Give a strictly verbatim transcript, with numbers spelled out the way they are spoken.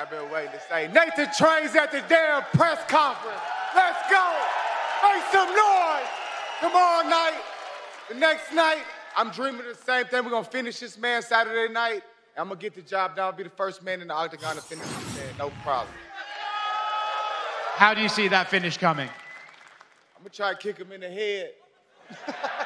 I've been waiting to say, Nate The Train's at the damn press conference. Let's go. Make some noise. Tomorrow night, the next night, I'm dreaming of the same thing. We're going to finish this man Saturday night. And I'm going to get the job done. I'll be the first man in the octagon to finish this man. No problem. How do you see that finish coming? I'm going to try to kick him in the head.